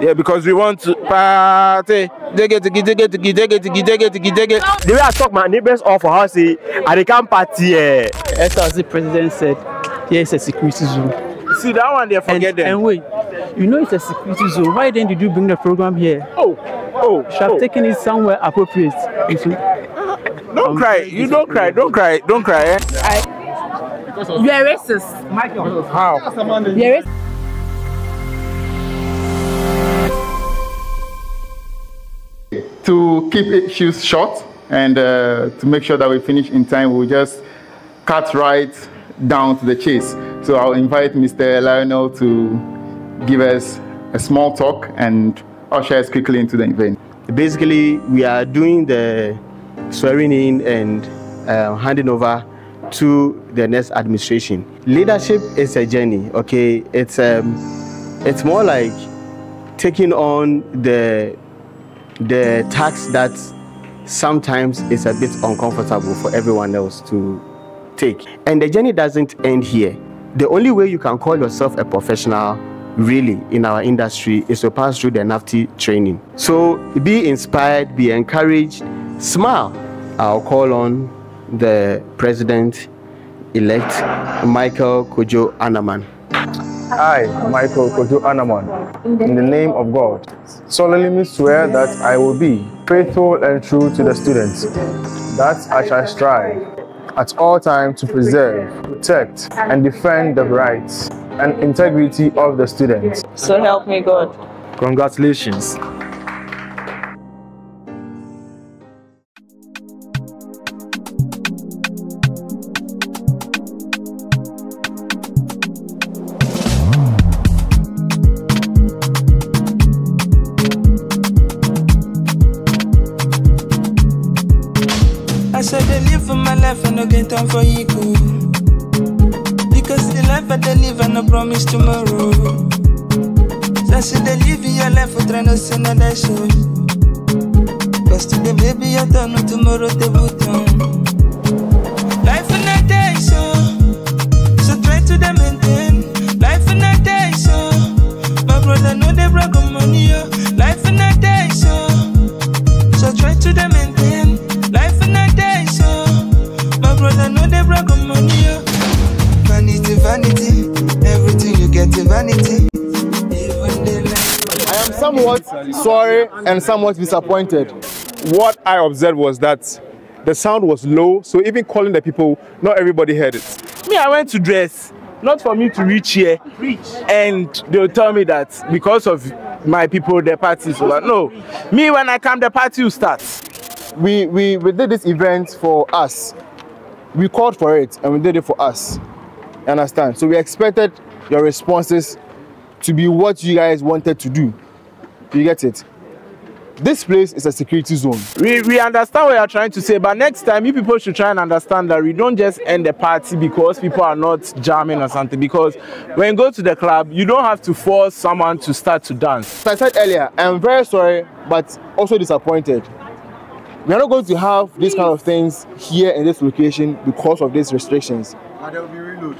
Yeah, because we want to party. The way I talk my neighbors off for house, and they can't party. SRC president said, yeah, it's a security zone. See, that one they forget them. And wait, you know it's a security zone. Why then did you bring the program here? You should have taken it somewhere appropriate. Don't cry. You don't cry. Don't cry. Don't cry. Eh? You are racist. Michael. How? You are racist. To keep issues short and to make sure that we finish in time, we'll just cut right down to the chase. So I'll invite Mr. Lionel to give us a small talk and usher us quickly into the event. Basically, we are doing the swearing in and handing over to the next administration. Leadership is a journey, okay? It's more like taking on the task that sometimes is a bit uncomfortable for everyone else to take. And the journey doesn't end here. The only way you can call yourself a professional really in our industry is to pass through the NAFTI training. So be inspired, be encouraged, smile. I'll call on the president-elect, Michael Kojo Anaman. I, Michael Kojo Anaman, in the name of God, solemnly swear that I will be faithful and true to the students, that I shall strive at all times to preserve, protect, and defend the rights and integrity of the students. So help me God. Congratulations. Time for you, because the life I deliver no promise tomorrow. So I should deliver your life for trying to send another show. Cause today, baby, you're done, tomorrow they will done. Life in a day, so try to them maintain. Life in a day, my brother know they brag on money. Life in a day, so try to them maintain. Life in a day, I know they brag on money. Vanity, vanity, everything you get is vanity. I am somewhat sorry and somewhat disappointed. What I observed was that the sound was low, so even calling the people, not everybody heard it. Me, I went to dress, not for me to reach here. And they'll tell me that because of my people, the party is over. No, me when I come, the party will start. We did this event for us. We called for it and we did it for us. You understand? So we expected your responses to be what you guys wanted to do. You get it? This place is a security zone. We understand what you're trying to say, but next time you people should try and understand that we don't just end the party because people are not jamming or something. Because when you go to the club, you don't have to force someone to start to dance. As I said earlier, I'm very sorry, but also disappointed. We are not going to have these kind of things here in this location because of these restrictions. But there will be reload.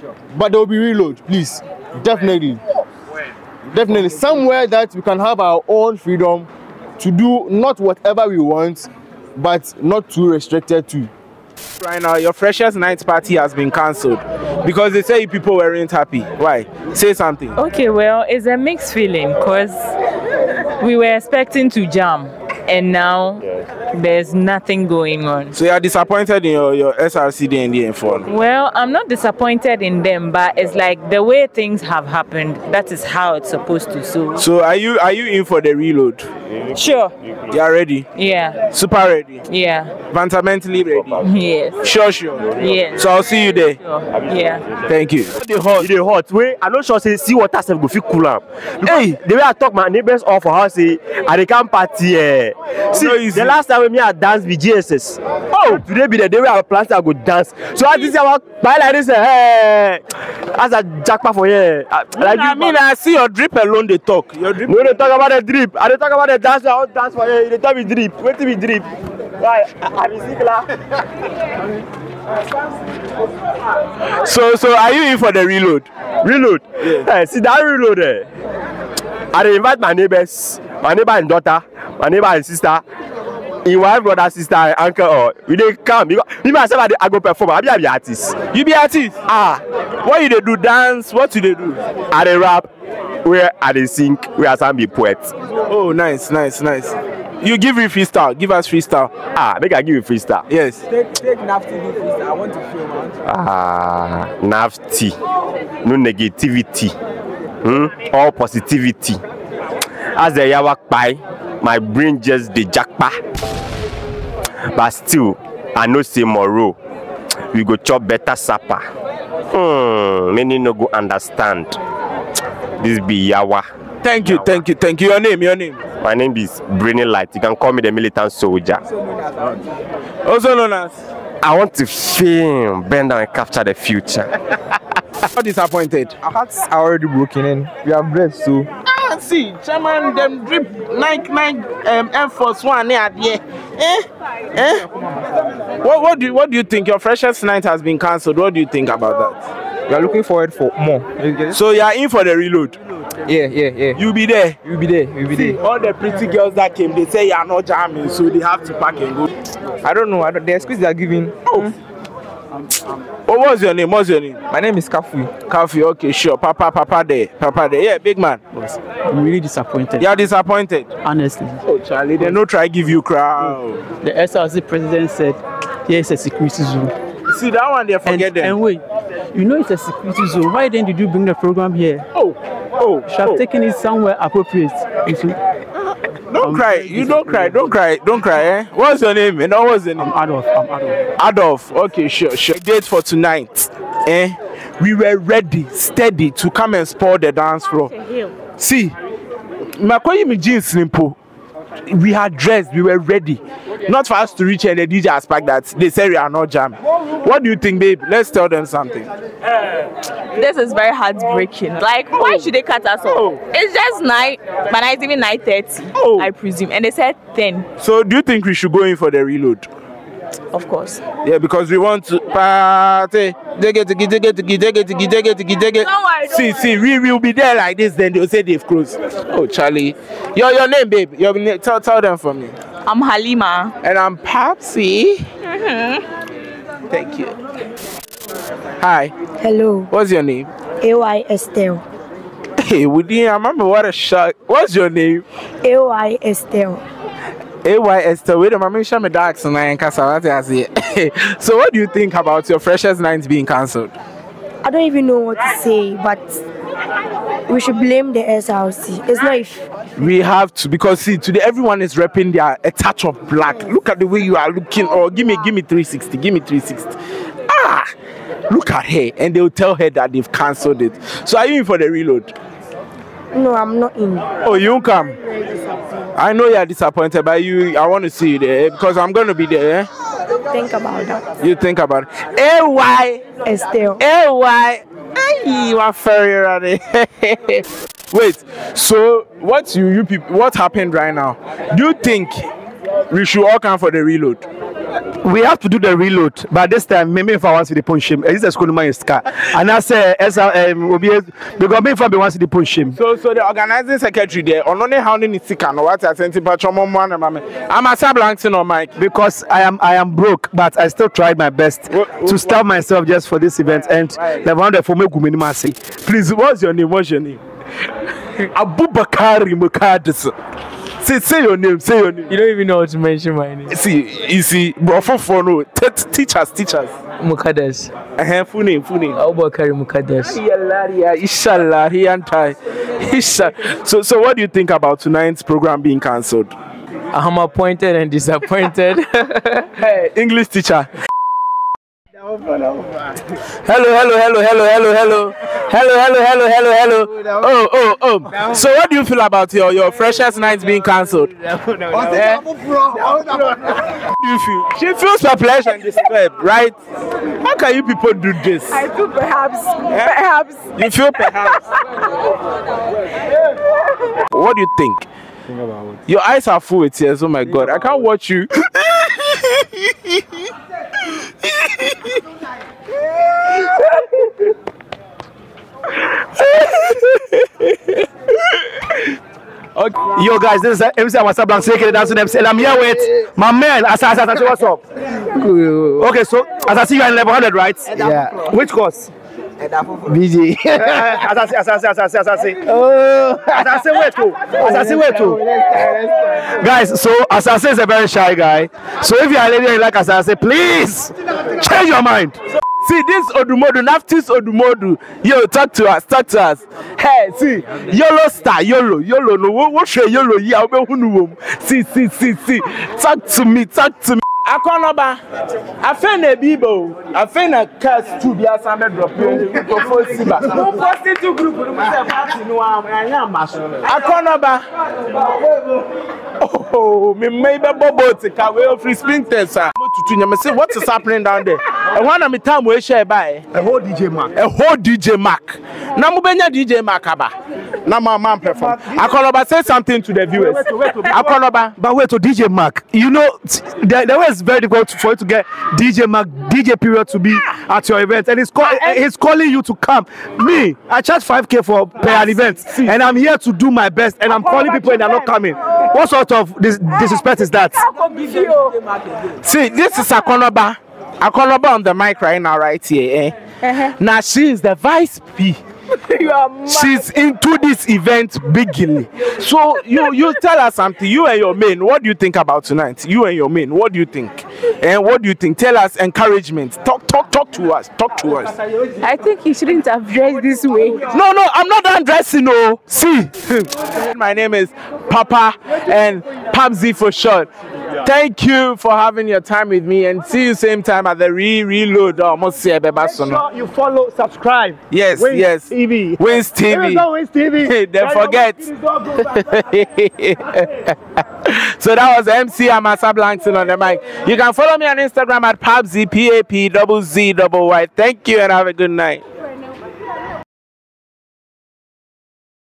Sure. But there will be reload, please. Definitely. Definitely. Somewhere that we can have our own freedom to do not whatever we want, but not too restricted to. Right now, your freshers' night party has been cancelled because they say people weren't happy. Why? Say something. Okay, well, it's a mixed feeling because we were expecting to jam. And now, there's nothing going on. So you are disappointed in your SRCD and the inform? Well, I'm not disappointed in them, but it's like the way things have happened, that is how it's supposed to. So are you in for the reload? Sure. You are ready? Yeah. Super ready? Yeah. Fundamentally ready? Yes. Sure. Yes. So I'll see you there? Sure. Yeah. Thank you. The hot way, I'm not sure say see what I said go fit cool up. Hey, the way I talk my neighbors off for house, I they can't party. See, the last time we danced with GSS. Oh, today be the day where I plan to go dance. So I just buy like this, hey, as a jackpot for here. I see your drip alone. They talk. Your drip. When they talk about the drip, I don't talk about the dance. I don't dance for here. They tell me drip. Wait till we drip. Why? I'm sick. So are you in for the reload? Reload? Yeah. Hey, see that reload there. I invite my neighbors, my neighbor and daughter, my neighbor and sister, in wife, brother, sister, and uncle, or you they come. You go, me myself, I go perform. I be artist. You be artist? Ah. What you they do? Dance? What do they do? I they rap. Where I they sing? Where I sound be poet. Oh, nice, nice, nice. You give me freestyle. Give us freestyle. Ah, make I give you freestyle. Yes. Take NAFTI freestyle. I want to feel. Ah, NAFTI. No negativity. Hmm? All positivity. As the yawak pie, my brain just the jackpot. But still, I know say tomorrow we go chop better supper. Many no go understand. This be yawa. Thank you, thank you, thank you. Your name, your name? My name is Brainy Light. You can call me the militant soldier. Also known as? I want to film, bend down and capture the future. I'm disappointed. Our hearts are already broken in. We are blessed, so. Ah, see, Chairman, them drip Air Force One near there. Eh? Eh? What do you think? Your freshest night has been cancelled. What do you think about that? We are looking forward for more. So you are in for the reload? Yeah, yeah, yeah. You'll be there. You'll be there. You'll be there. All the pretty girls that came, they say you are not jamming, so they have to pack and go. I don't know. The excuse they are giving. Oh. Oh, what's your name? What's your name? My name is Kafui. Kafui, okay, sure. Papa there. Yeah, big man. I'm really disappointed. You are disappointed? Honestly. Oh, Charlie, they no try give you crowd. The SRCD president said, here is a security zone. See, that one they forget them. And wait, you know it's a security zone. Why then did you bring the program here? Oh. Oh, should have taken it somewhere appropriate. Don't cry, eh? What's your name? And what's your name? I'm Adolf. Okay, sure. Date for tonight, eh? We were ready, steady to come and spoil the dance floor. See, we had dressed, we were ready. Not for us to reach and the DJ aspect that they say we are not jamming. What do you think, babe? Let's tell them something. This is very heartbreaking. Like, why should they cut us off? Oh. It's just 9, but now it's even 9:30, oh, I presume. And they said 10. So do you think we should go in for the reload? Of course. Yeah, because we want to party. See, we will be there like this, then they'll say they've closed. Oh, Charlie. Your name, babe. Tell them for me. I'm Halima. And I'm Papsi. Mm-hmm. Thank you. Hi. Hello. What's your name? A.Y. Estelle. Hey, Woody, I remember what a shock. What's your name? A.Y. Estelle. A.Y. Estelle. Wait a minute, I'm dark, so I can't. So what do you think about your freshest night being cancelled? I don't even know what to say, but we should blame the SRC. It's not if we have to, because see, today everyone is repping their a touch of black. Look at the way you are looking. Oh, give me 360. Give me 360. Ah, look at her, and they will tell her that they've cancelled it. So are you in for the reload? No, I'm not in. Oh, you won't come. I know you are disappointed, but I want to see you there because I'm going to be there. Think about that. You think about it. A.Y. Estelle. A.Y. You are furry already. Wait, so what happened right now? Do you think we should all come for the reload? We have to do the reload, but this time maybe if I want to the punch him, this is a school man is car. And I say because me if I want to the punch him. So the organizing secretary there, on only how many sick and what I sent him but I'm Amasa Blankson on mic. Because I am broke, but I still tried my best to starve myself just for this event and the one that for me please, what's your name? What's your name? Abubakari Mukadis. Say your name, say your name. You don't even know how to mention my name. You see, bro, for no. Teach us. Mukades. Full name. Abubakari Mukades. Inshallah, he anti. So what do you think about tonight's program being cancelled? I'm appointed and disappointed. Hey, English teacher. Hello. Oh. So what do you feel about your freshest nights being cancelled? How do you feel? She feels perplexed and disturbed, right? How can you people do this? I feel perhaps. You feel perhaps. What do you think? Your eyes are full with tears. Oh my God, I can't watch you. Okay. Yo guys, this is MC Amasa Blankson, dancing MC, and I'm here with my man, Asa, what's up? Okay, so as I see you are in level 100, right? Yeah. Which course? BG. Guys, so Asase is a very shy guy. So if you are a lady and you like Asase, please change your mind. See this Odumodu, NAFTI's Odumodu. Yo, talk to us. Hey, see, YOLO star, YOLO, no, what's your YOLO? Yeah, see. Talk to me. I can't I Bibo. I found a cast to be a summer drop. Oh, maybe Bobo to free spring test. What is happening down there? I want to time we share by a whole DJ Mac. Namubenya DJ Macaba. Now my man perform. I call about say something to the viewers. I call about but wait to DJ Mac. You know, the way it's very difficult for you to get DJ Mac, DJ period to be at your event, and he's calling you to come. Me, I charge 5K for per an event, and I'm here to do my best, and I'm calling people and they're not coming. What sort of disrespect is that? See, this is Akonoba. Akonoba on the mic right now, right here. Now she is the vice P. She's into this event bigly. So you tell her something. You and your men, what do you think about tonight? You and your men, what do you think? And what do you think? Tell us encouragement. Talk to us. I think you shouldn't have dressed this way. No, I'm not undressing. No, see. My name is Papa and Papzi for short. Thank you for having your time with me, and see you same time at the reload. Almost see Make sure you follow, subscribe. Yes, Wins yes. TV. Wins TV. Wins TV. Hey, don't forget. So that was MC Amasa Blankson on the mic. You can follow me on Instagram at papzpapzzy. Thank you and have a good night.